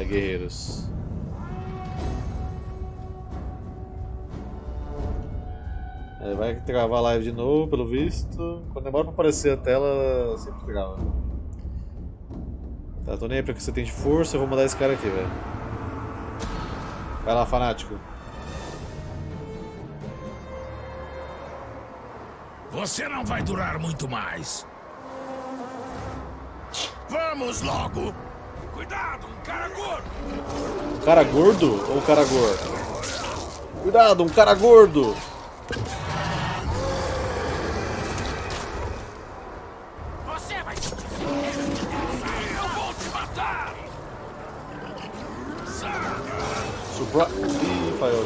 guerreiros. É, vai travar a live de novo, pelo visto. Quando demora pra aparecer a tela, sempre trava. Tá, tô nem aí pra que você tem de força, eu vou mandar esse cara aqui, velho. Vai lá, fanático. Você não vai durar muito mais. Vamos logo! Cuidado, um cara gordo! Um cara gordo ou um cara gordo? Cuidado, um cara gordo! Você vai... Eu vou te matar! Surprise! Ih, falhou.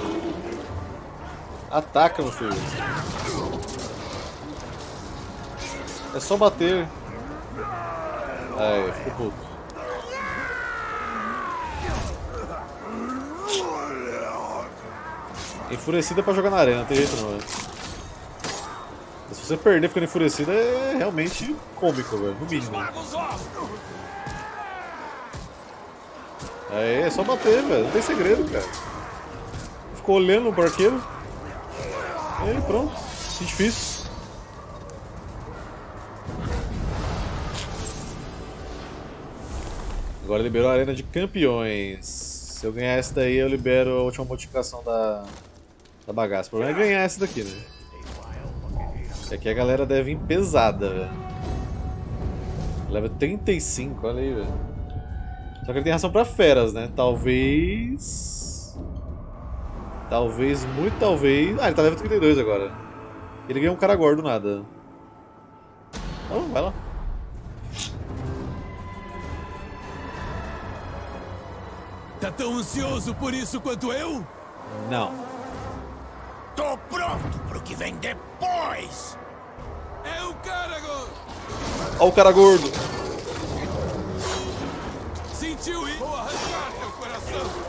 Ataca, meu filho. É só bater. Aí, ficou puto. Enfurecida é pra jogar na arena, não tem jeito não, velho. Se você perder ficando enfurecida é realmente cômico, velho, no mínimo. Aí, é só bater, velho, não tem segredo, cara. Ficou olhando pro arqueiro. Aí, pronto, que difícil. Agora liberou a arena de campeões. Se eu ganhar essa daí, eu libero a última modificação da bagaça. O problema é ganhar essa daqui, né? Essa aqui a galera deve vir pesada, velho. Level 35, olha aí, velho. Só que ele tem ração pra feras, né? Talvez... Talvez, muito talvez... Ah, ele tá level 32 agora. Ele ganhou um cara gordo nada. Então, vai lá. Tá tão ansioso por isso quanto eu? Não. Tô pronto pro que vem depois! É o cara gordo! Ó o cara gordo! Sentiu isso? Vou arrancar teu coração!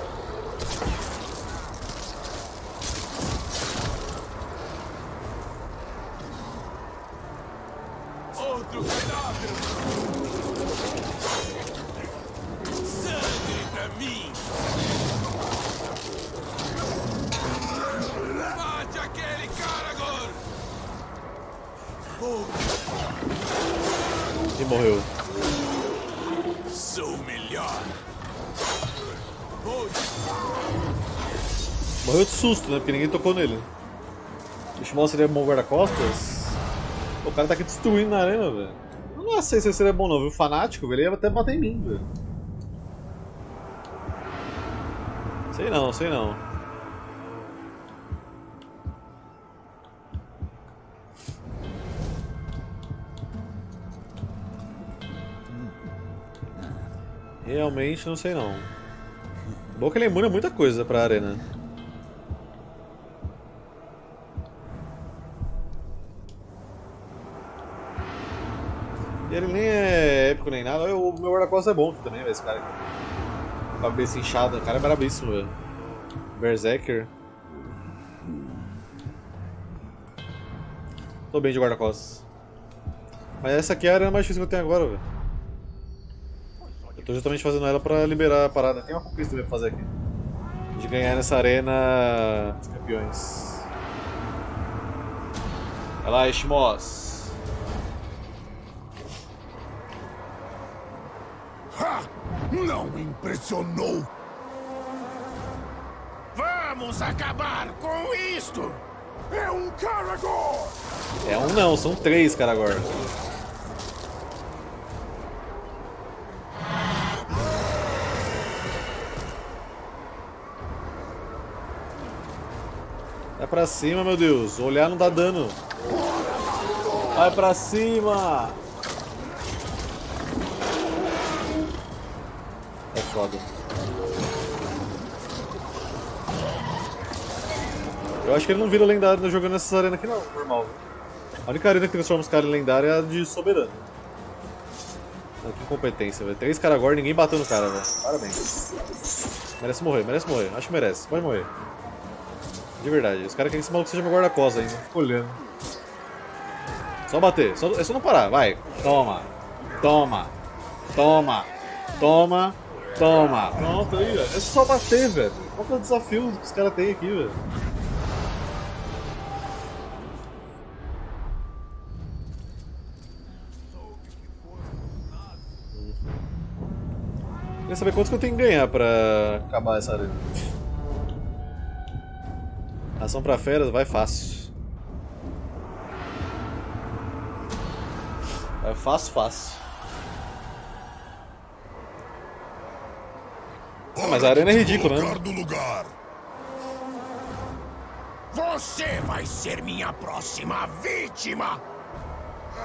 Outro cadáver! Sangue pra mim! Mate aquele cara agora! E morreu. Sou melhor! Morreu de susto, né? Porque ninguém tocou nele. Deixa eu mostrar se ele é bom guarda-costas. O cara tá aqui destruindo na arena, velho. Eu não sei se ele é bom não, viu? O fanático, ele ia até bater em mim, velho. Sei não, sei não. Realmente não sei não. Bom que ele imune muita coisa pra arena. E ele nem é épico nem nada. O meu guarda-costas é bom aqui também, esse cara aqui. Cabeça inchada, o cara é brabíssimo, velho. Berserker. Tô bem de guarda-costas. Mas essa aqui é a arena mais difícil que eu tenho agora, velho. Eu tô justamente fazendo ela pra liberar a parada. Tem uma conquista pra fazer aqui. De ganhar nessa arena os campeões. Vai lá, Ishmos. Não impressionou! Vamos acabar com isto! É um Caragor! É um não, são três Caragor. Vai pra cima, meu Deus! Olhar não dá dano! Vai pra cima! É foda. Eu acho que ele não vira lendário jogando nessa arena aqui não, normal. A única arena que transforma os caras em lendário é a de soberano. Olha que incompetência, velho. Três caras agora, ninguém bateu no cara, velho. Parabéns. Merece morrer, merece morrer. Acho que merece. Pode morrer. De verdade. Os caras querem que esse maluco seja meu guarda-costas ainda. Fico olhando. Só bater. É só não parar. Vai. Toma. Toma. Toma. Toma. Toma! Pronto aí, velho. É só bater, velho. Qual que é o desafio que os caras têm aqui, velho? Queria saber quantos que eu tenho que ganhar pra acabar essa arena. Ação pra feras, vai fácil. Vai fácil, fácil. Ah, mas a arena é ridícula, né? Você vai ser minha próxima vítima!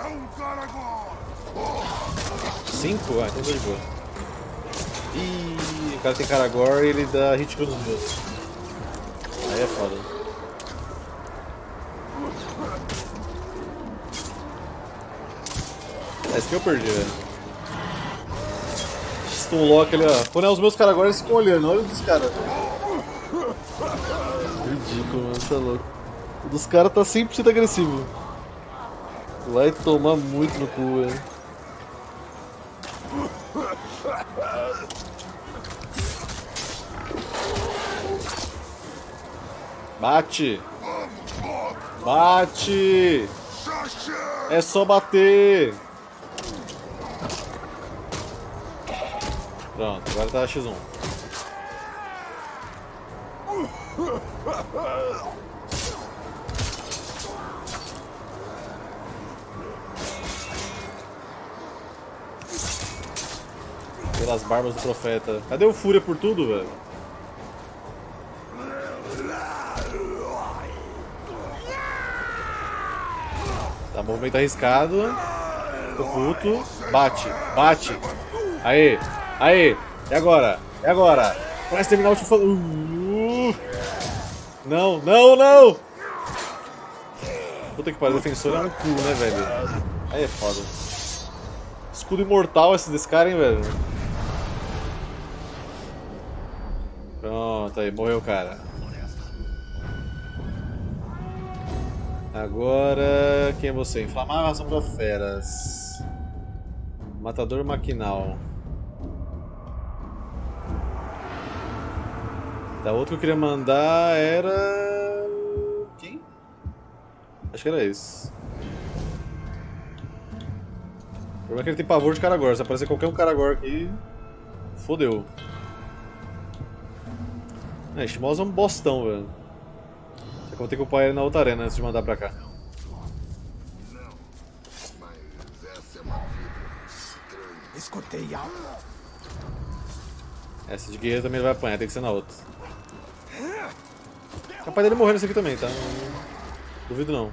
É um cara agora! 5? Ah, então tô de boa. Ih, o cara tem Caragor e ele dá hit nos meus. Aí é foda. É isso que eu perdi, velho. Stunlock ali, ó. Quando é os meus Caragor, eles ficam olhando. Olha o dos caras. Ridículo, mano. Tá louco. O dos caras tá 100% agressivo. Vai tomar muito no cu, velho. Bate! Bate! É só bater! Pronto, agora tá X1. Pelas barbas do profeta. Cadê o Fúria por tudo, velho? Tá, movimento arriscado. Tô puto. Bate, bate. Aê, aê. E agora? E agora? Parece terminar o último. Não, não, não! Puta que pariu, defensor é um cu, né, velho? Aí é foda. Escudo imortal esse desse cara, hein, velho? Pronto, aí, morreu o cara. Agora, quem é você? Inflamar a ação da feras. Matador maquinal. Da outra que eu queria mandar era... Quem? Acho que era esse. O problema é que ele tem pavor de Caragor. Se aparecer qualquer um Caragor aqui... Fodeu. É, Shimosa é um bostão, velho. Eu vou ter que upar ele na outra arena antes de mandar pra cá. Não, mas essa é uma vida estranha. Escutei algo. Essa de guerreiro também ele vai apanhar, tem que ser na outra. Capaz dele morrer nesse aqui também, tá? Não duvido não.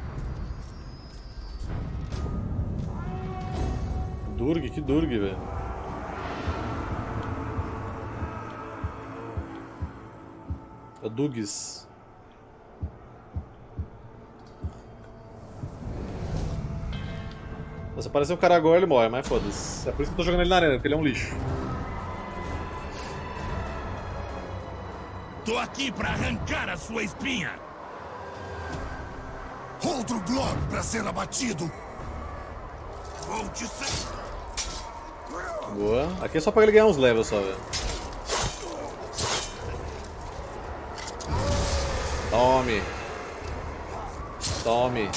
Durg, que Durg, velho. É Dugis. Se aparecer o Caragor, ele morre, mas foda-se. É por isso que eu tô jogando ele na arena, porque ele é um lixo. Tô aqui pra arrancar a sua espinha! Outro Glock pra ser abatido! Vou te sair! Boa. Aqui é só pra ele ganhar uns levels só, velho. Tome! Tome!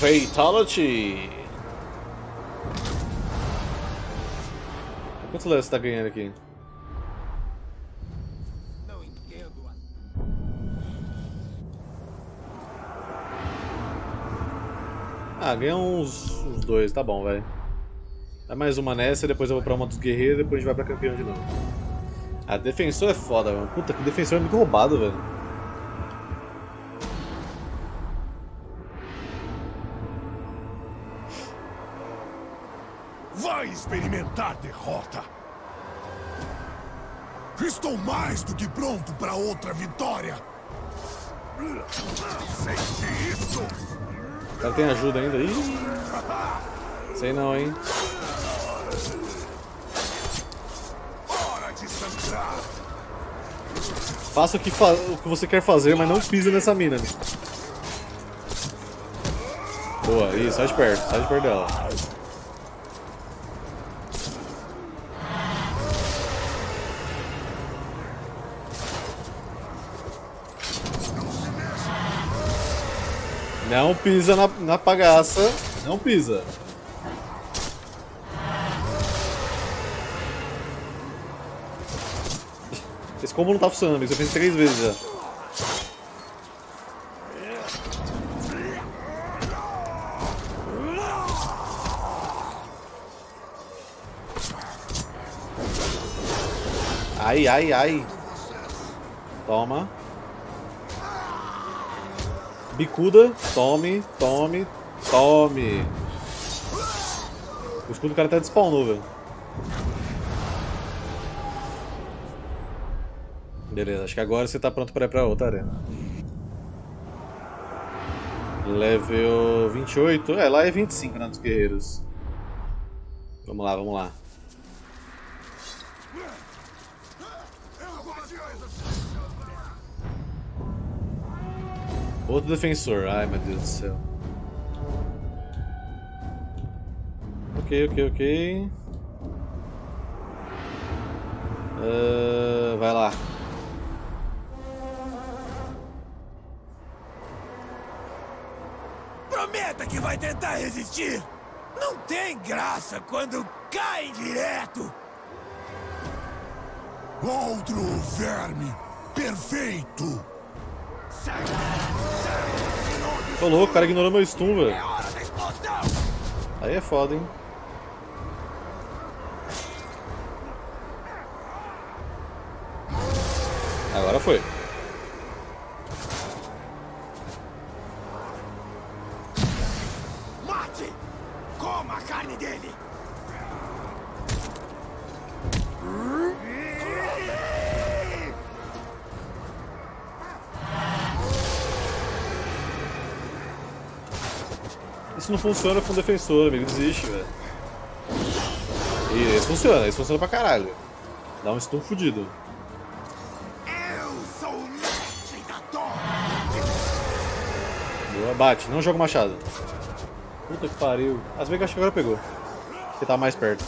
Fatality! Quantos levels você tá ganhando aqui? Não entendo. Ah, ganha uns dois, tá bom, velho. Dá mais uma nessa, depois eu vou pra uma dos guerreiros e depois a gente vai pra campeão de novo. Ah, defensor é foda, mano. Puta, que defensor é muito roubado, velho. Experimentar derrota. Estou mais do que pronto para outra vitória. Sente isso. O cara tem ajuda ainda aí? Sei não, hein? Hora de sangrar. Faça o que, você quer fazer, mas não pisa nessa mina, amigo. Boa, isso, sai de perto dela. Não pisa na bagaça, não pisa. Esse combo não tá funcionando, amigo, eu fiz 3 vezes já. Ai, ai, ai. Toma. Bicuda, tome, tome, tome. O escudo do cara até despawnou, velho. Beleza, acho que agora você tá pronto pra ir pra outra arena. Level 28. É, lá é 25, né, dos guerreiros. Vamos lá, vamos lá. Outro defensor, ai meu Deus do céu. Ok, ok, ok. Vai lá. Prometa que vai tentar resistir! Não tem graça quando cai direto! Outro verme perfeito! Tô louco, o cara ignorou meu stun, velho. Aí é foda, hein. Agora foi. Mate! Coma a carne dele! Não funciona com o defensor, amigo, desiste, velho. E esse funciona pra caralho. Dá um stun fudido. Boa, bate, não joga o machado. Puta que pariu. Às vezes acho que agora pegou. Porque tá mais perto.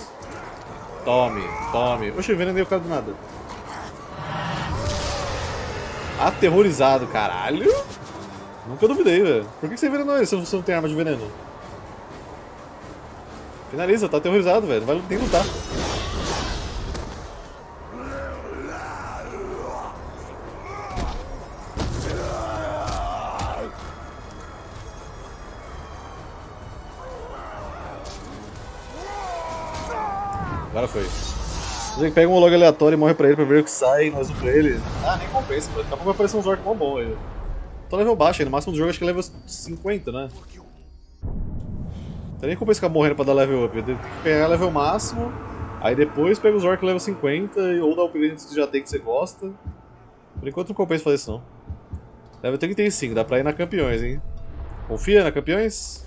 Tome, tome. Oxe, eu envenenei o cara do nada. Aterrorizado, caralho. Nunca duvidei, velho. Por que você envenenou ele se você não tem arma de veneno? Finaliza, tá aterrorizado, velho. Não vai nem lutar. Agora foi. Você pega um Moloch aleatório e morre pra ele pra ver o que sai, nós um pra ele. Ah, nem compensa, velho. Daqui a pouco vai aparecer um Zork mó bom aí. Tô level baixo aí, no máximo do jogo acho que é level 50, né? Tem nem como ficar morrendo pra dar level up, tem que pegar level máximo, aí depois pega o Zork level 50, ou dá upgrade que você já tem que você gosta. Por enquanto não compensa fazer isso não. Level 35, dá pra ir na campeões, hein? Confia na campeões?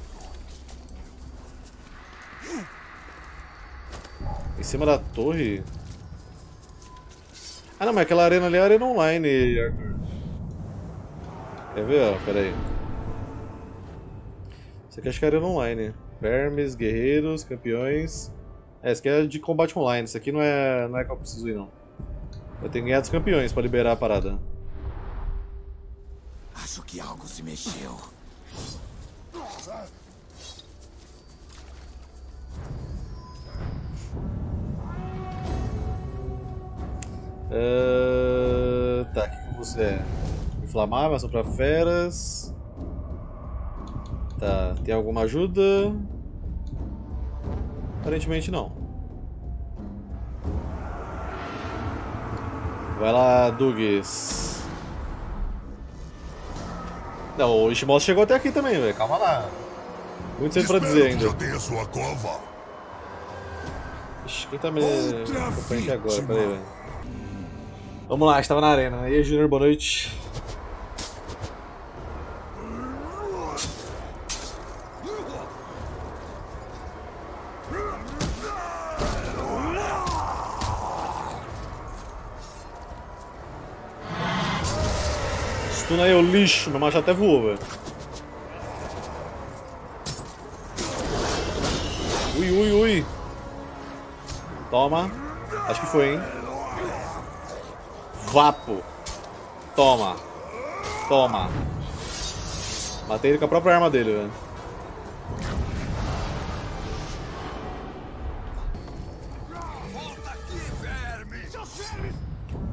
Em cima da torre? Ah não, mas aquela arena ali é arena online, Arthur. Quer ver, ó, pera aí. Isso aqui acho que era online. Vermes, guerreiros, campeões. É, isso aqui é de combate online, isso aqui não é que eu preciso ir não. Eu tenho que ganhar dos campeões pra liberar a parada. Acho que algo se mexeu. Tá, o que você é? Inflamar, maçã pra feras. Tá, tem alguma ajuda? Aparentemente não. Vai lá, Dugues. Não, o Ishimoto chegou até aqui também, velho. Calma lá. Muito cedo pra dizer ainda. Ixi, quem tá me acompanhando aqui agora? Pera aí, velho. Vamos lá, a gente tava na arena. E aí, Junior, boa noite. Stuna aí, ô lixo. Meu machado até voou, velho. Ui, ui, ui. Toma. Acho que foi, hein. Vapo. Toma. Toma. Matei ele com a própria arma dele, velho.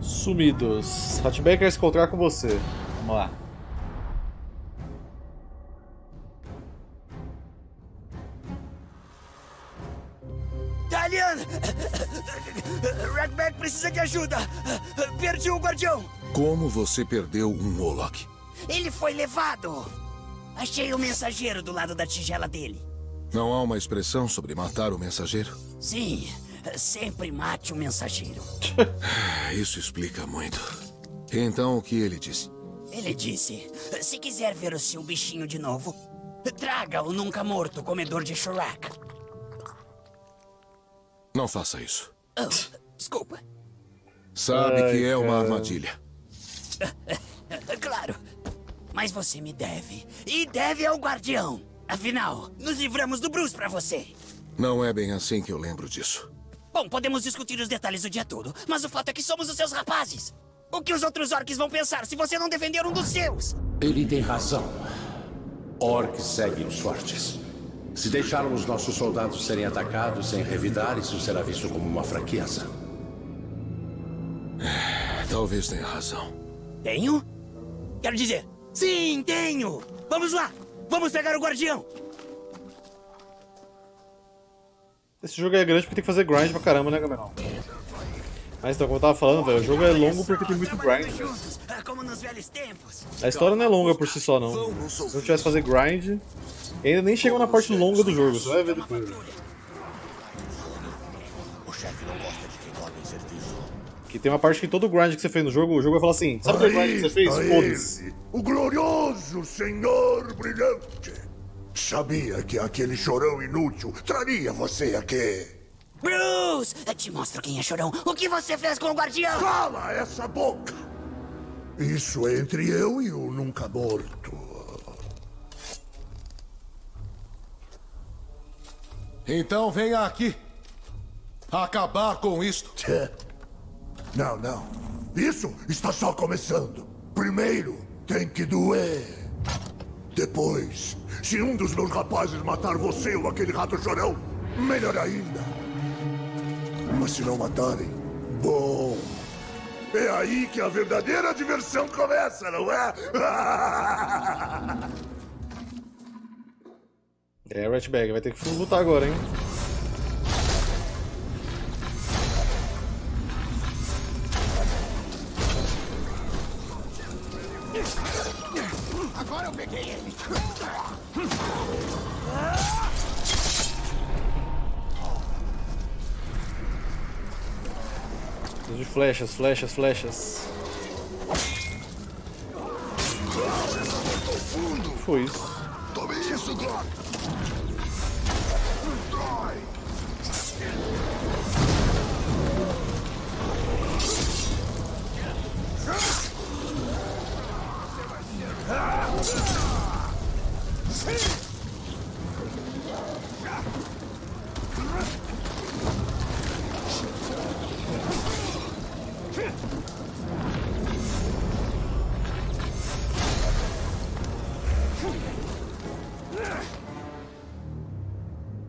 Sumidos. Hatchback quer se encontrar com você. Vamos lá. Talion! Ragback precisa de ajuda! Perdi o guardião! Como você perdeu um Moloch? Ele foi levado! Achei o mensageiro do lado da tigela dele. Não há uma expressão sobre matar o mensageiro? Sim. Sempre mate o mensageiro. Isso explica muito. Então, o que ele disse? Ele disse, se quiser ver o seu bichinho de novo, traga o nunca morto comedor de Shurrack. Não faça isso. Oh, desculpa. Sabe que é uma armadilha. Claro. Mas você me deve. E deve ao guardião. Afinal, nos livramos do Brûz pra você. Não é bem assim que eu lembro disso. Bom, podemos discutir os detalhes o dia todo, mas o fato é que somos os seus rapazes. O que os outros orcs vão pensar se você não defender um dos seus? Ele tem razão. Orcs seguem os fortes. Se deixarmos nossos soldados serem atacados sem revidar, isso será visto como uma fraqueza. Talvez tenha razão. Tenho? Quero dizer, sim, tenho! Vamos lá! Vamos pegar o guardião! Esse jogo é grande porque tem que fazer grind pra caramba, né, Camilão? Mas então, como eu tava falando, velho, o jogo é longo porque tem muito grind. A história não é longa por si só, não. Se eu tivesse que fazer grind, e ainda nem chegou na parte longa do jogo, você vai ver depois. Que tem uma parte que todo grind que você fez no jogo, o jogo vai falar assim, sabe o grind que você fez? Foda-se. O glorioso Senhor Brilhante. Sabia que aquele chorão inútil traria você aqui. Brûz, eu te mostro quem é chorão. O que você fez com o guardião? Cala essa boca! Isso é entre eu e o nunca morto. Então venha aqui. Acabar com isto. Não, não. Isso está só começando. Primeiro tem que doer. Depois, se um dos meus rapazes matar você ou aquele rato chorão, melhor ainda. Mas se não matarem, bom... É aí que a verdadeira diversão começa, não é? É, Ratbag, vai ter que lutar agora, hein? Agora eu peguei ele. Preciso de flechas, flechas, flechas. Foi isso. Tome isso, Glock.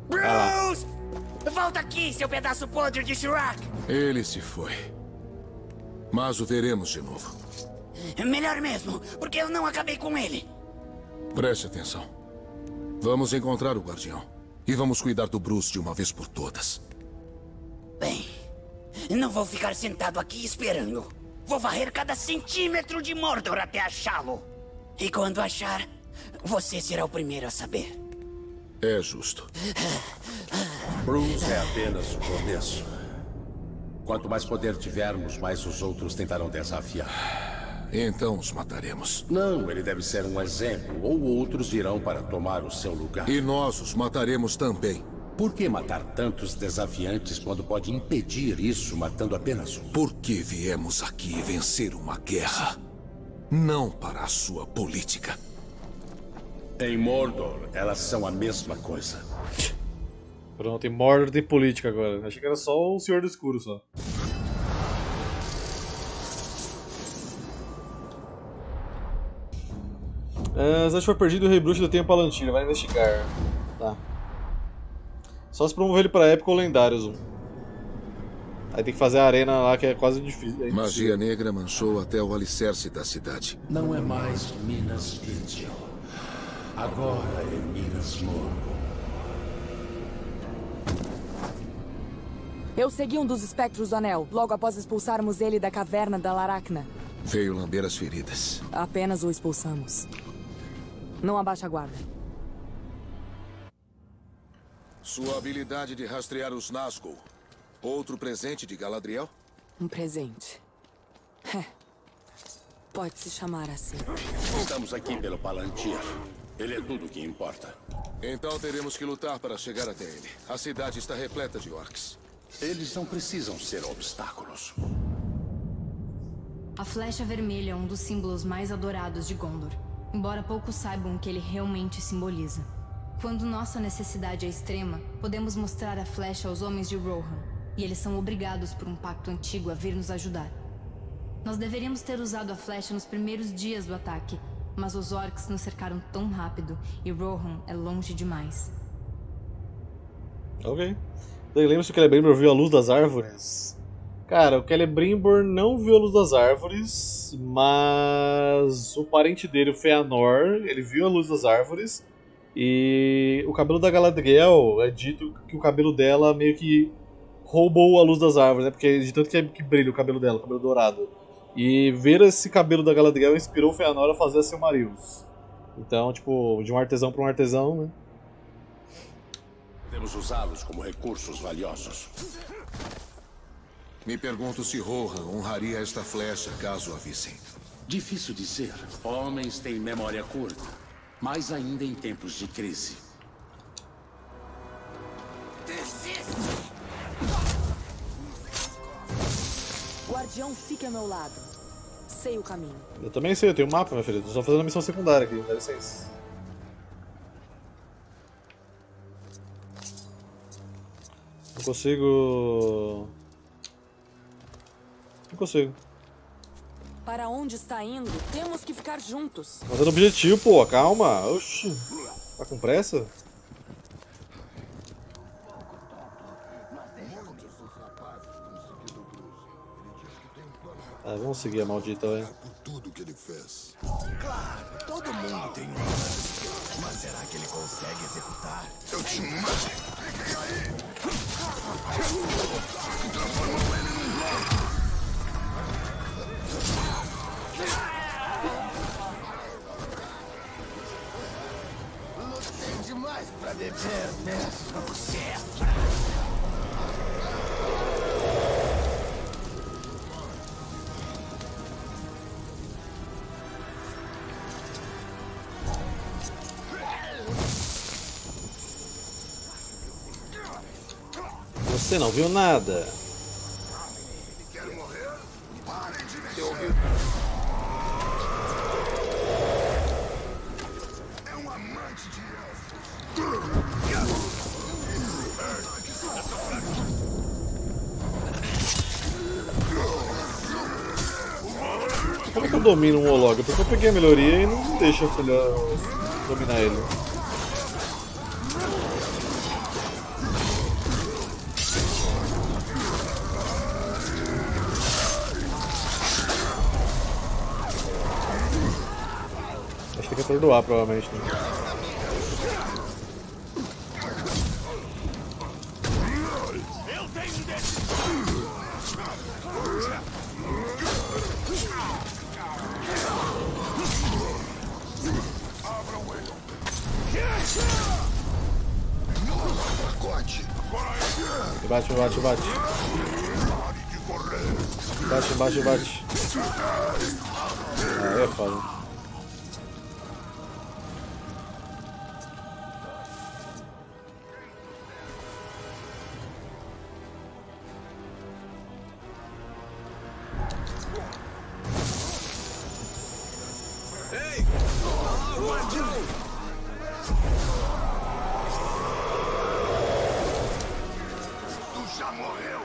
Brûz! Volta aqui, seu pedaço podre de Shurrack! Ele se foi. Mas o veremos de novo. Melhor mesmo, porque eu não acabei com ele. Preste atenção. Vamos encontrar o guardião. E vamos cuidar do Brûz de uma vez por todas. Bem, não vou ficar sentado aqui esperando. Vou varrer cada centímetro de Mordor até achá-lo. E quando achar, você será o primeiro a saber. É justo. Brûz é apenas o começo. Quanto mais poder tivermos, mais os outros tentarão desafiar. Então os mataremos. Não, ele deve ser um exemplo, ou outros virão para tomar o seu lugar. E nós os mataremos também. Por que matar tantos desafiantes quando pode impedir isso matando apenas um? Por que viemos aqui vencer uma guerra? não para a sua política. Em Mordor, elas são a mesma coisa. Pronto, em Mordor tem política agora. Achei que era só o Senhor do Escuro, só. Se for perdido, o Rei Bruxo detém o Palantir, vai investigar. Tá. Só se promover ele pra épico ou lendário, Zoom. Aí tem que fazer a arena lá, que é quase difícil. É magia negra manchou até o alicerce da cidade. Não é mais Minas Tirith. Agora é Minas Morgul. Eu segui um dos espectros do anel, logo após expulsarmos ele da caverna da Laracna. Veio lamber as feridas. Apenas o expulsamos. Não abaixa a guarda. Sua habilidade de rastrear os Nazgul. Outro presente de Galadriel? Um presente. É. Pode se chamar assim. Estamos aqui pelo Palantir. Ele é tudo o que importa. Então teremos que lutar para chegar até ele. A cidade está repleta de orcs. Eles não precisam ser obstáculos. A flecha vermelha é um dos símbolos mais adorados de Gondor, embora poucos saibam o que ele realmente simboliza. Quando nossa necessidade é extrema, podemos mostrar a flecha aos homens de Rohan, e eles são obrigados por um pacto antigo a vir nos ajudar. Nós deveríamos ter usado a flecha nos primeiros dias do ataque, mas os orcs nos cercaram tão rápido, e Rohan é longe demais. Ok. Lembra-se que o Celebrimbor viu a luz das árvores? Cara, o Celebrimbor não viu a luz das árvores, mas o parente dele, o Fëanor, ele viu a luz das árvores. E o cabelo da Galadriel, é dito que o cabelo dela meio que roubou a luz das árvores, né? Porque de tanto que brilha o cabelo dela, o cabelo dourado. E ver esse cabelo da Galadriel inspirou o Fëanor a fazer seu Marius. Então, tipo, de um artesão para um artesão, né? Podemos usá-los como recursos valiosos. Me pergunto se Rohan honraria esta flecha caso a vissem. Difícil dizer. Homens têm memória curta, mas ainda em tempos de crise. Guardião, fique ao meu lado. Sei o caminho. Eu também sei, eu tenho um mapa, meu filho. Tô só fazendo a missão secundária aqui, dá licença. Não consigo. Não consigo. Para onde está indo? Temos que ficar juntos. Fazendo objetivo, pô, calma. Oxi. Tá com pressa? Ah, vamos seguir a maldita, velho. Tudo que ele fez. Claro, todo mundo tem um. Mas será que ele consegue executar? Eu te mato. Fica aí. Transformou ele num bloco. Lutei demais pra beber, né? Você é fraco. Você não viu nada. Quero morrer? Pare de me ouvir. É um amante de elfos. Como é que eu domino um Moloch? Porque eu peguei a melhoria e não deixa eu dominar ele. Perdoar, provavelmente. Né? Bate, bate, bate. Bate, bate, bate. Ah, é foda. Ei! Tu já morreu!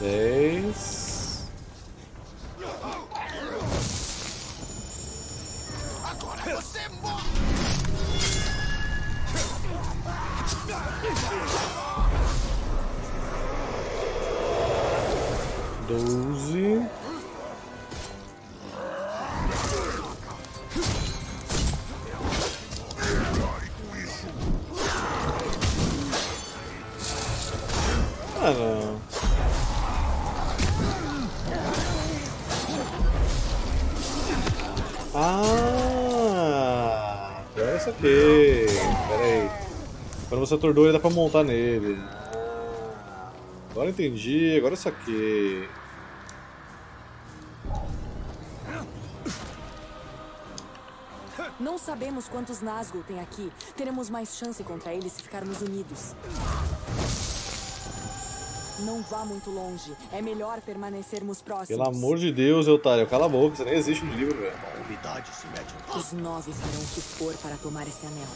Seis. Agora você morre! 12. Cara. Ah, é isso aqui. Pera aí. Quando você atordou ele dá pra montar nele. Agora entendi, agora eu saquei. Não sabemos quantos Nazgul tem aqui. Teremos mais chance contra eles se ficarmos unidos. Não vá muito longe. É melhor permanecermos próximos. Pelo amor de Deus, Eltariel, cala a boca, você nem existe no livro, velho. A umidade se mete. Os 9 farão o que for para tomar esse anel.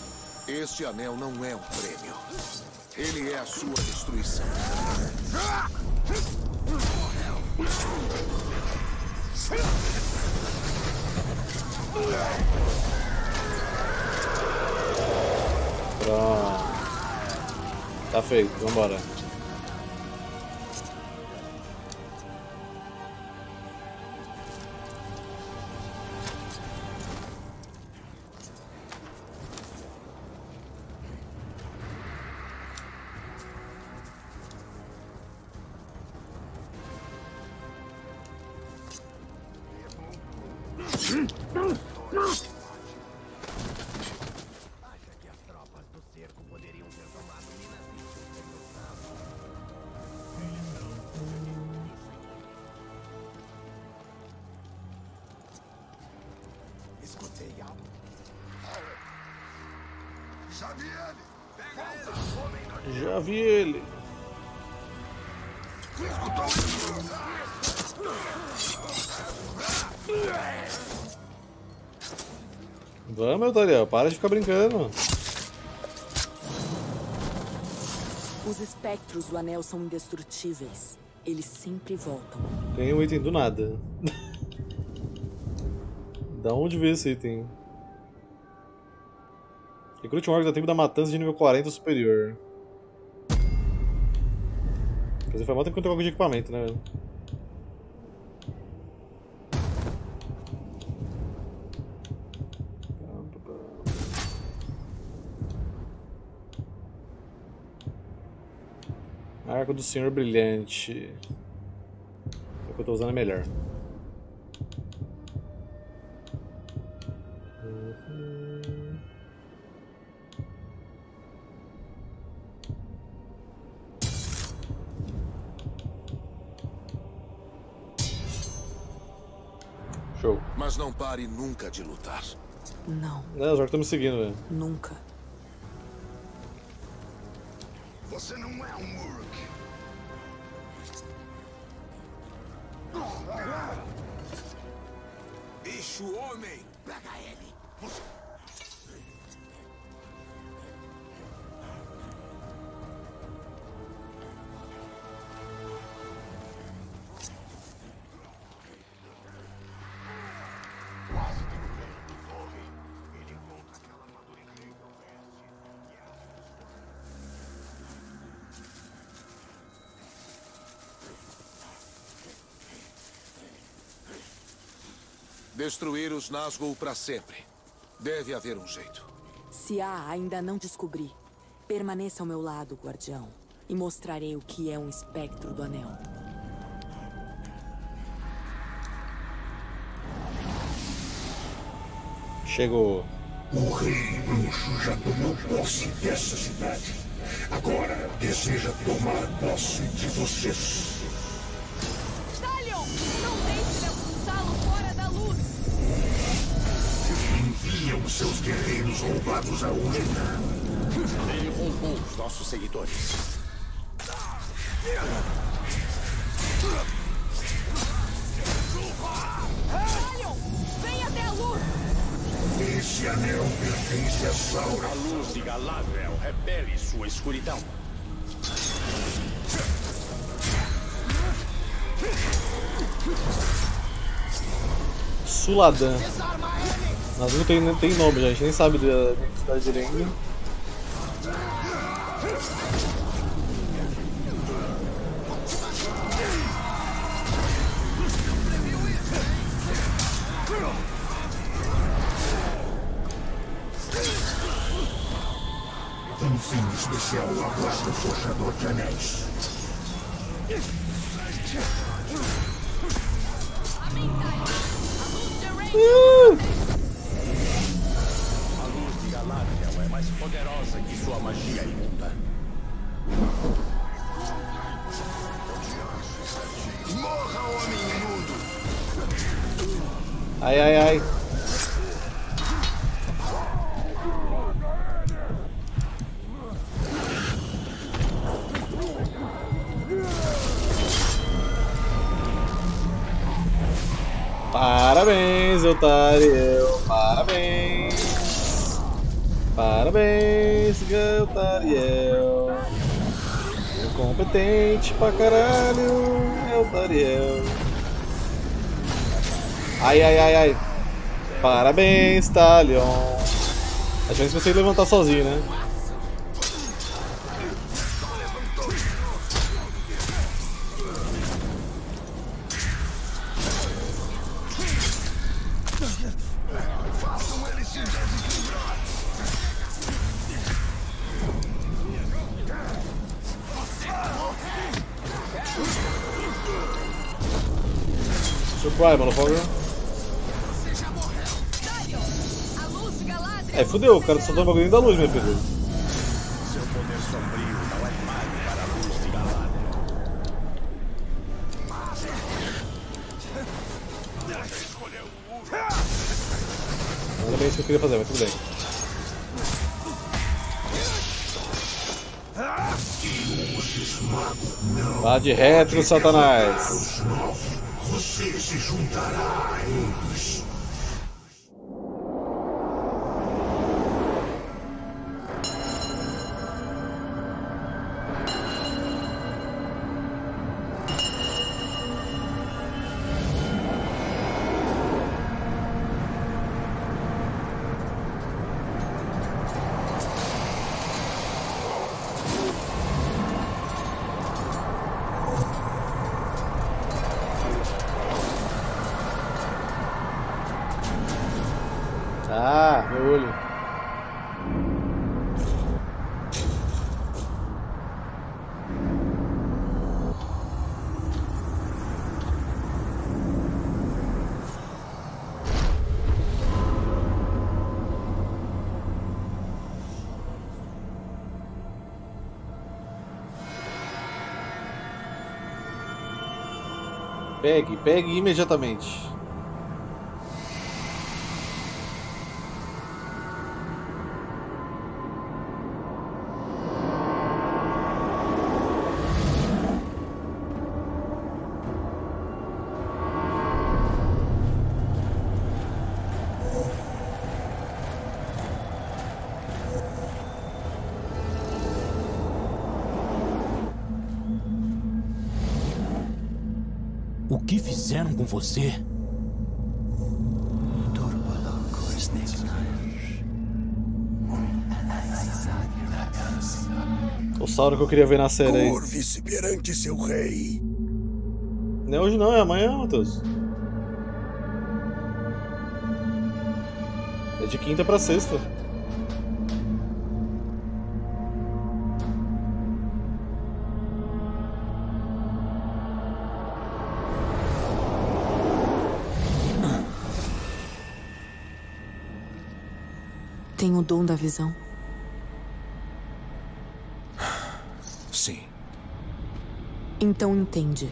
Este anel não é um prêmio. Ele é a sua destruição. Pronto. Tá feito, vambora. Vamos, Eltariel, para de ficar brincando. Os espectros do anel são indestrutíveis. Eles sempre voltam. Tem um item do nada. Da onde veio esse item? Recrute um orc da tribo da matança de nível 40 ou superior. Quer dizer, foi mal tempo que eu troco de equipamento, né? Arco do Senhor Brilhante. O que eu tô usando é melhor. Show. Mas não pare nunca de lutar. Não. Não, os orcs estão me seguindo, velho. Nunca. Você não é um orc. Bicho homem! Pega ele! Destruir os Nazgûl para sempre. Deve haver um jeito. Se há, ainda não descobri. Permaneça ao meu lado, guardião. E mostrarei o que é um espectro do anel. Chegou. O rei bruxo já tomou posse dessa cidade. Agora deseja tomar posse de vocês. Seus guerreiros roubados a urna. Ele roubou os nossos seguidores. anel pertence a Sauron. A luz de Galadriel repele sua escuridão. Suladã. Nazgul tem nome, gente nem sabe da identidade dele ainda. Um fim especial aplasta o forjador de anéis. A luz de Galadriel é mais poderosa que sua magia imunda. Morra, homem imundo! Ai, ai, ai. Parabéns, Eltariel, parabéns. Parabéns, Eltariel. Incompetente pra caralho, Eltariel. Ai, ai, ai, ai. Parabéns, Talion. A chance de você levantar sozinho, né? Vai, motherfucker. É, fudeu, o cara só deu um bagulho da luz, meu filho. Seu poder sombrio não é mais para a luz de Galadriel. Não era bem isso que eu queria fazer, mas tudo bem. Vá de retro, Satanás. Você se juntará a eles. Pegue, pegue imediatamente. O que fizeram com você? O Sauron que eu queria ver na série. Curve-se perante seu rei. Não é hoje não, é amanhã, Matheus. É de quinta pra sexta. Tem o dom da visão? Sim. Então entende.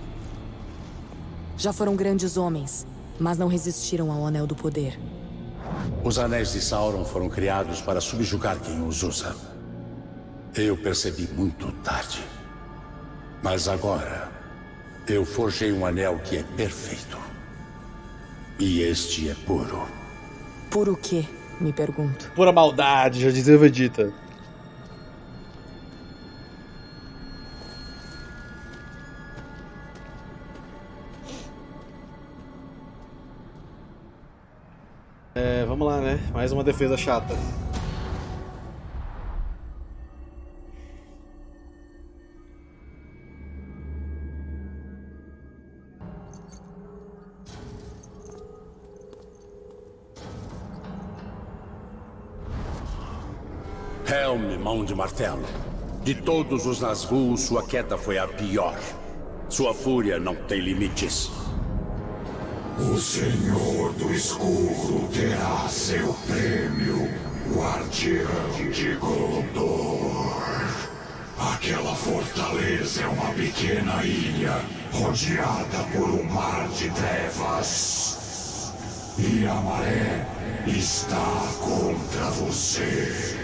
Já foram grandes homens, mas não resistiram ao Anel do Poder. Os Anéis de Sauron foram criados para subjugar quem os usa. Eu percebi muito tarde. Mas agora, eu forjei um anel que é perfeito. E este é puro. Puro o quê? me pergunto. Pura maldade, já dizia Vegeta. É, vamos lá, né? Mais uma defesa chata. Helm, mão de martelo. De todos os Nazgûl, sua queda foi a pior. Sua fúria não tem limites. O Senhor do Escuro terá seu prêmio, Guardião de Gondor. Aquela fortaleza é uma pequena ilha, rodeada por um mar de trevas. E a maré está contra você.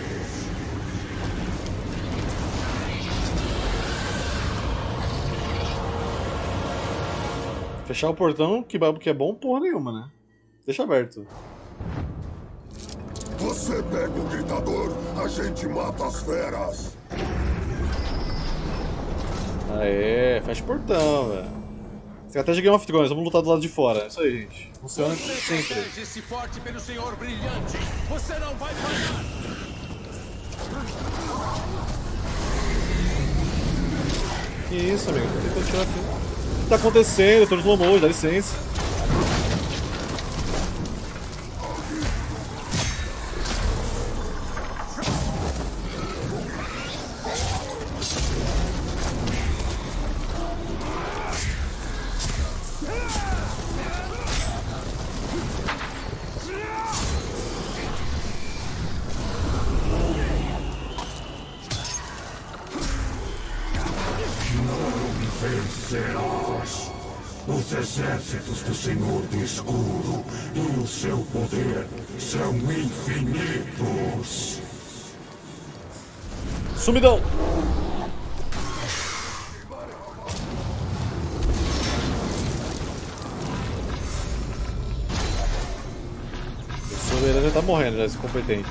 Fechar o portão, que babo que é bom, porra nenhuma, né? Deixa aberto. Você pega o gritador, a gente mata as feras. Aê, fecha o portão, velho. Estratégia Game of Thrones, vamos lutar do lado de fora. É isso aí, gente. Funciona sempre. Esse forte pelo senhor brilhante. Você não vai parar. Que isso, amigo? Tem que tirar aqui. O que tá acontecendo? Eu tô no slow mode, dá licença. Sumidão! Esse soberano já tá morrendo, já, esse competente.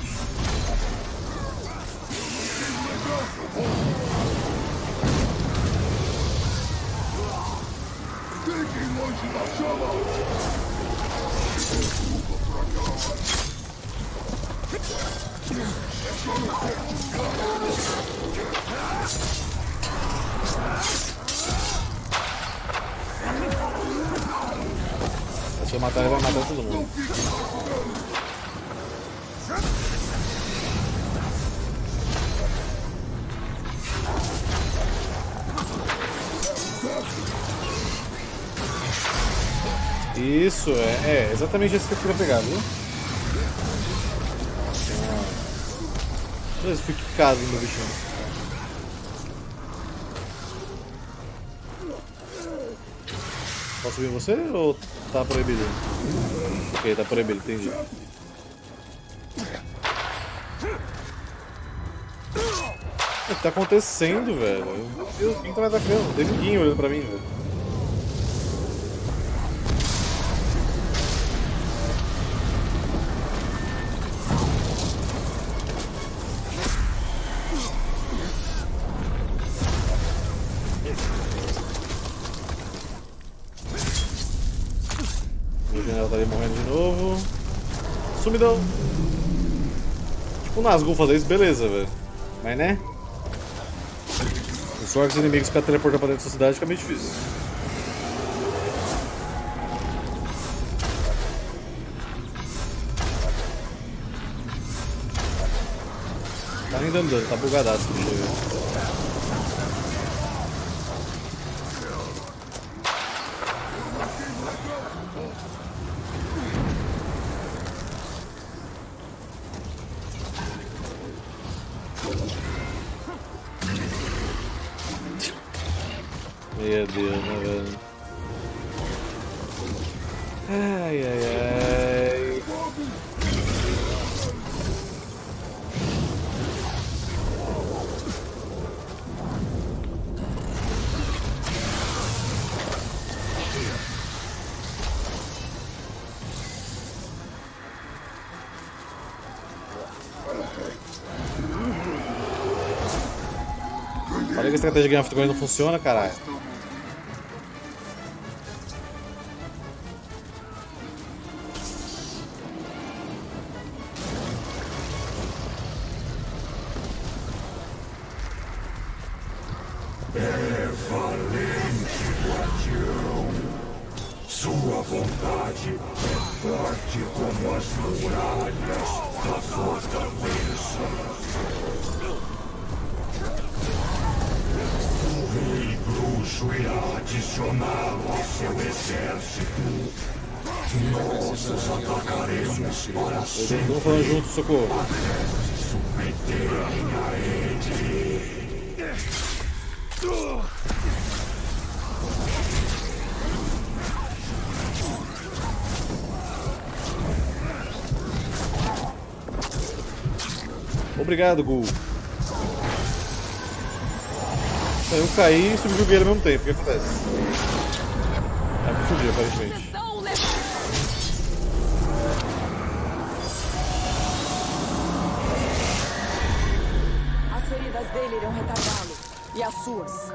Se eu matar, ele vai matar todo mundo. Isso, é exatamente isso que eu queria pegar, viu? Jesus, fui quicado no bichão. Posso subir você ou tá proibido? Ok, tá proibido, entendi. O que tá acontecendo, velho? Meu Deus, quem tá me atacando? Tem ninguém olhando pra mim, velho. Sumidão. Tipo o Nazgûl fazer isso, beleza, velho. Mas né? O sorte dos inimigos ficar teleportando pra dentro da cidade fica meio difícil. Tá nem dando dano, tá bugadaço. Meu Deus, né, velho? Ai, ai, ai. Olha que a estratégia de Game of Thrones não funciona, caralho. Sua vontade é forte como as muralhas da fortaleza. O rei bruxo irá adicioná-lo a seu exército. Nós os atacaremos para sempre. Vamos falar juntos, socorro. Até se submeterem a ele. Obrigado, Gul. Eu caí e subjuguei ao mesmo tempo. O que acontece? É pra fugir, aparentemente. As feridas dele irão retardá-lo. E as suas.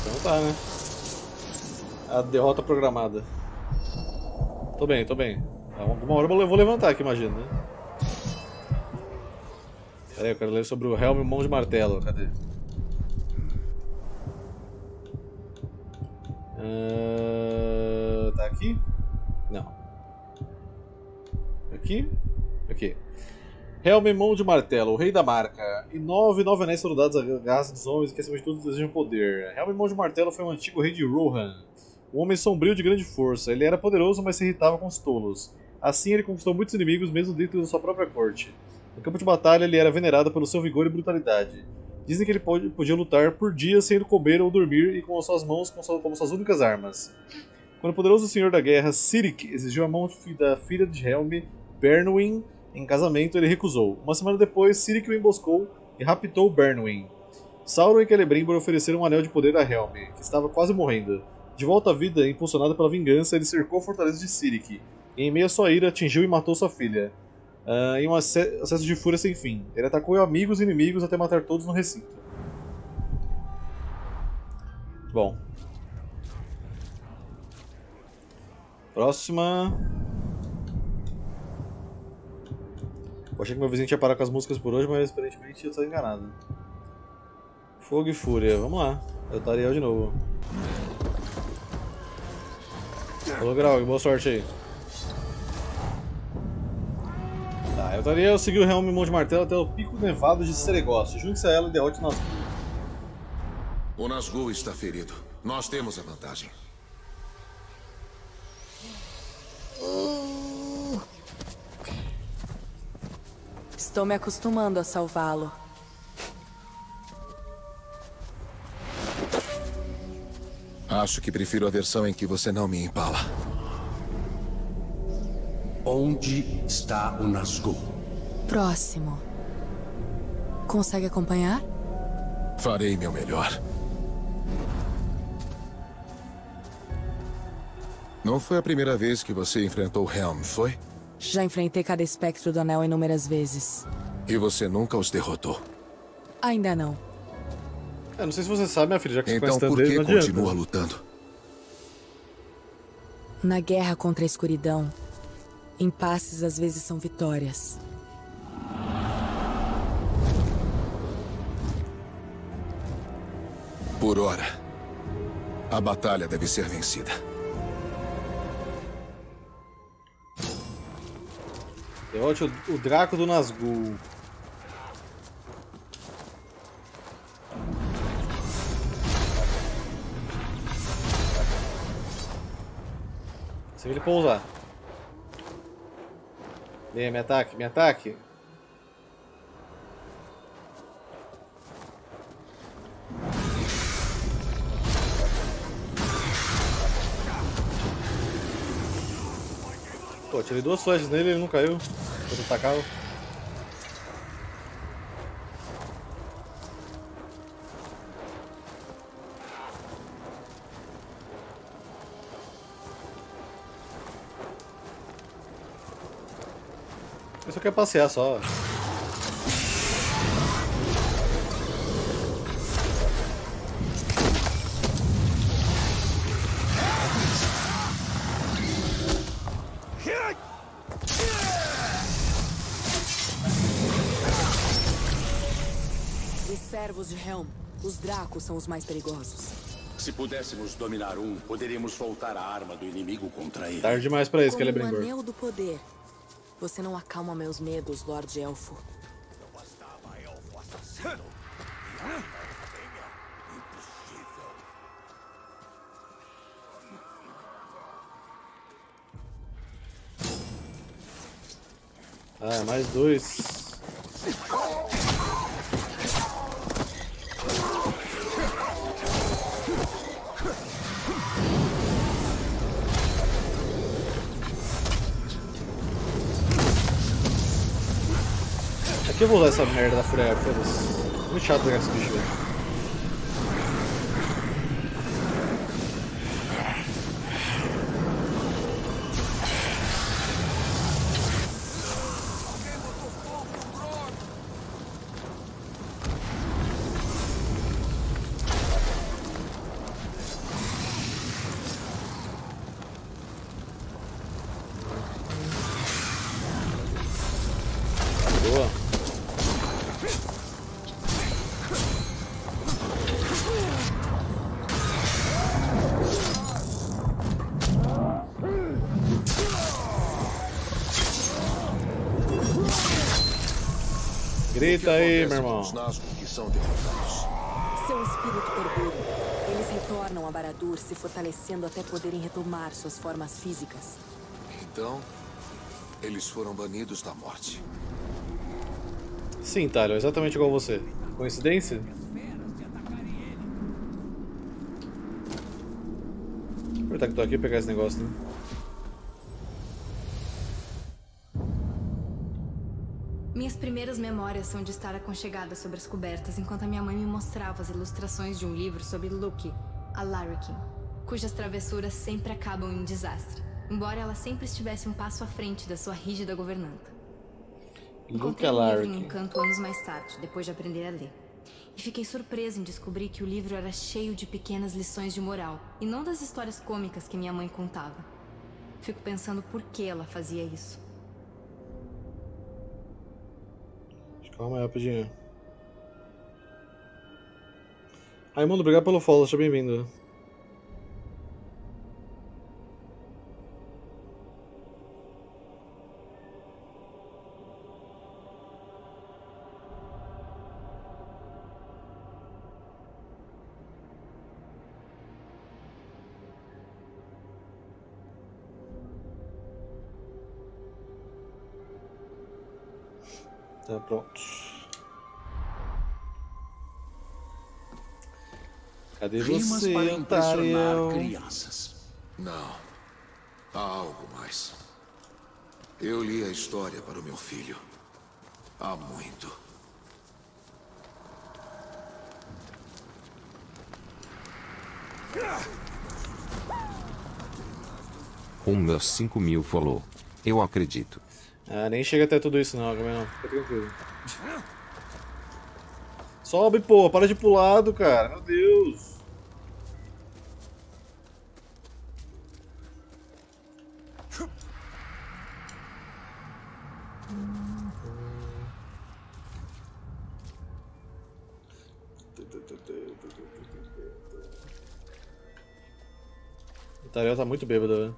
Então tá, né? A derrota programada. Tô bem, tô bem. Alguma hora eu vou levantar aqui, imagina, né? Peraí, eu quero ler sobre o Helm e Mão de Martelo. Cadê? Tá aqui? Não. Aqui? Aqui. Helm e Mão de Martelo, o rei da marca. E nove anéis foram dados à raça dos homens que, acima de tudo, desejam poder. Helm e Mão de Martelo foi um antigo rei de Rohan. Um homem sombrio de grande força. Ele era poderoso, mas se irritava com os tolos. Assim, ele conquistou muitos inimigos, mesmo dentro da sua própria corte. No campo de batalha, ele era venerado pelo seu vigor e brutalidade. Dizem que ele podia lutar por dias sem comer ou dormir e com as suas mãos como suas únicas armas. Quando o poderoso senhor da guerra, Sirik, exigiu a mão da filha de Helm, Bernwin, em casamento, ele recusou. Uma semana depois, Sirik o emboscou e raptou Bernwin. Sauron e Celebrimbor ofereceram um anel de poder a Helm, que estava quase morrendo. De volta à vida, impulsionado pela vingança, ele cercou a fortaleza de Sirik. Em meio à sua ira, atingiu e matou sua filha. Em um acesso de fúria sem fim, ele atacou amigos e inimigos até matar todos no recinto. Bom. Próxima. Eu achei que meu vizinho ia parar com as músicas por hoje, mas aparentemente eu estou enganado. Fogo e fúria, vamos lá. Eltariel de novo. Falou, Grau, boa sorte aí. Tá, Eltariel seguiu o Helm e Mão de Martelo até o pico nevado de Seregócio. Junte-se a ela e derrote o Nasgu. O Nasgu está ferido. Nós temos a vantagem. Estou me acostumando a salvá-lo. Acho que prefiro a versão em que você não me empala. Onde está o Nazgul? Próximo. Consegue acompanhar? Farei meu melhor. Não foi a primeira vez que você enfrentou Helm, foi? Já enfrentei cada espectro do anel inúmeras vezes. E você nunca os derrotou? Ainda não. Eu não sei se você sabe, minha filha, já que então, você conhece tanto dele, não adianta. Então por que continua lutando? Na guerra contra a escuridão, impasses às vezes são vitórias. Por ora, a batalha deve ser vencida. Derrote o Draco do Nazgûl. Ele pousar. Vem, me ataque, me ataque. Pô, tirei duas flechas nele, ele não caiu. Quando atacava. Eu só quero passear só. Os servos de Helm, os dracos são os mais perigosos. Se pudéssemos dominar um, poderíamos voltar a arma do inimigo contra ele. Tarde demais pra isso, Celebrimbor. Como o anel do poder. Você não acalma meus medos, Lorde Elfo. Não bastava elfo assassino. Impossível. Ah, mais dois. Que eu vou usar essa merda da Freya, foda-se. Muito chato pegar esse bicho, velho. Grita aí, meu irmão. Os Nazgul que são derrotados. Seu espírito perdura. Eles retornam a Barad-dûr, se fortalecendo até poderem retomar suas formas físicas. Então, eles foram banidos da morte. Sim, Talion, exatamente igual você. Coincidência? Vou aproveitar que tô aqui e pegar esse negócio, né? Minhas primeiras memórias são de estar aconchegada sobre as cobertas enquanto a minha mãe me mostrava as ilustrações de um livro sobre Luke, a Larrakin, cujas travessuras sempre acabam em desastre, embora ela sempre estivesse um passo à frente da sua rígida governanta. Encontrei o livro em um canto anos mais tarde, depois de aprender a ler. E fiquei surpresa em descobrir que o livro era cheio de pequenas lições de moral, e não das histórias cômicas que minha mãe contava. Fico pensando por que ela fazia isso. Calma aí, rapidinho. Raimundo, obrigado pelo follow, seja bem-vindo. Tá pronto. Cadê você, Eltariel? Crianças. Não. Há algo mais. Eu li a história para o meu filho. Há muito. Meus 5.000 falou. Eu acredito. Ah, nem chega até tudo isso não, Gabriel. Fica tranquilo. Sobe, pô, para de pular, cara. Meu Deus. O Itarel tá muito bêbado, velho.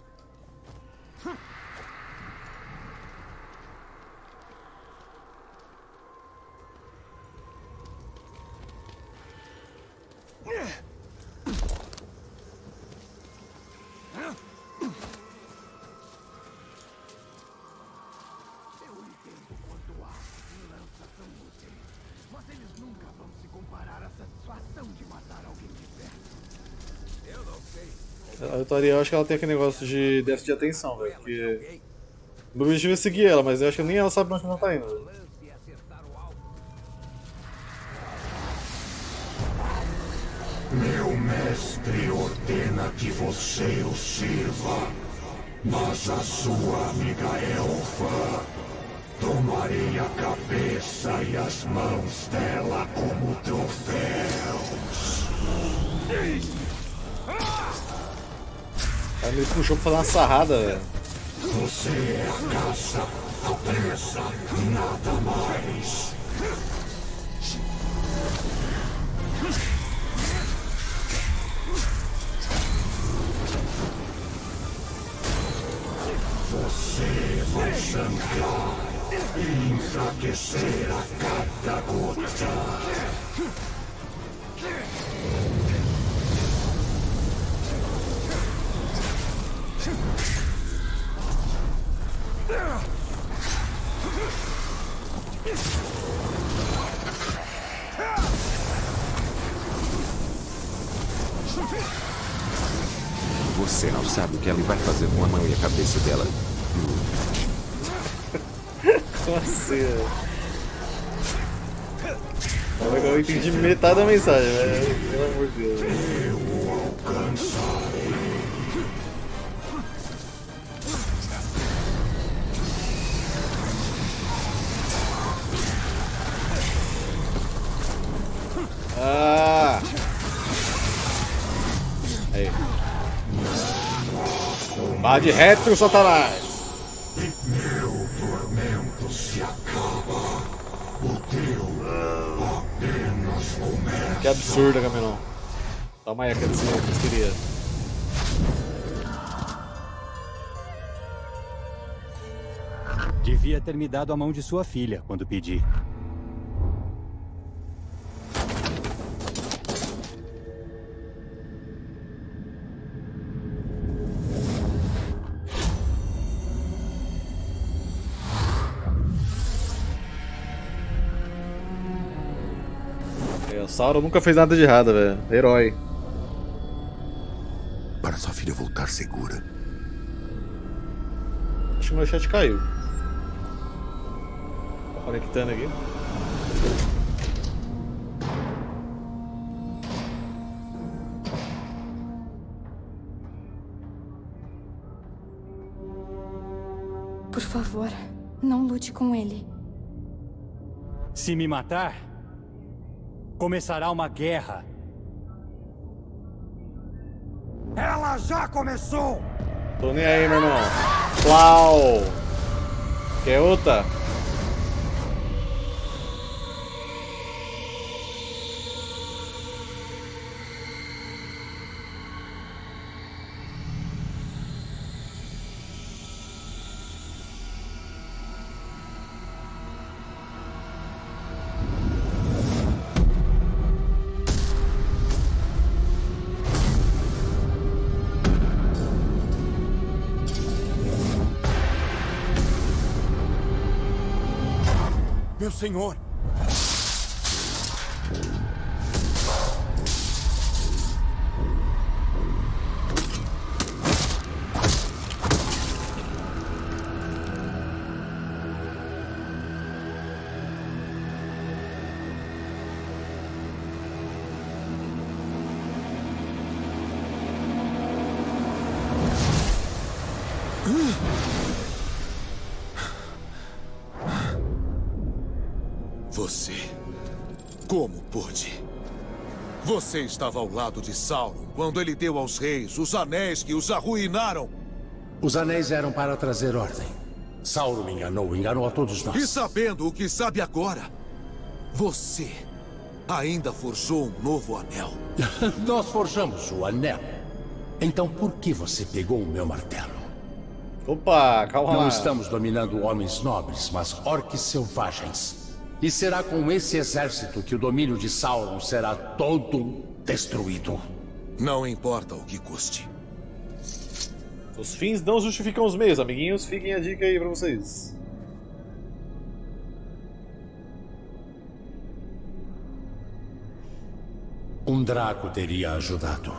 Eu acho que ela tem aquele negócio de déficit de atenção, velho, porque o meu objetivo é seguir ela, mas eu acho que nem ela sabe onde ela tá indo, véio. Meu mestre ordena que você o sirva, mas a sua amiga elfa Tomarei a cabeça e as mãos dela como troféus. Ela me puxou pra dar uma sarrada, velho. Você é a caça, a presa, nada mais. Você vai sangrar e enfraquecer a cada gota. Você não sabe o que ela vai fazer com a mão e a cabeça dela. Eu entendi metade da mensagem, velho. Pelo amor de Deus. Eu alcançarei. Ah! Aí. Vá de reto, Satanás! Meu tormento se acaba. O teu apenas começa. Que absurdo, Camilão. Toma aí a canção que eu queria. Devia ter me dado a mão de sua filha quando pedi. Sauron nunca fez nada de errado, velho. Herói. Para sua filha voltar segura. Acho que meu chat caiu. Tá conectando aqui. Por favor, não lute com ele. Se me matar, começará uma guerra. Ela já começou! Tô nem aí, meu irmão. Plau! Quer outra? Senhor, você estava ao lado de Sauron quando ele deu aos reis os anéis que os arruinaram. Os anéis eram para trazer ordem. Sauron enganou a todos nós. E sabendo o que sabe agora, você ainda forjou um novo anel. Nós forjamos o anel. Então por que você pegou o meu martelo? Opa, calma. Não estamos dominando homens nobres, mas orques selvagens. E será com esse exército que o domínio de Sauron será todo destruído. Não importa o que custe. Os fins não justificam os meios, amiguinhos. Fiquem a dica aí pra vocês. Um Draco teria ajudado.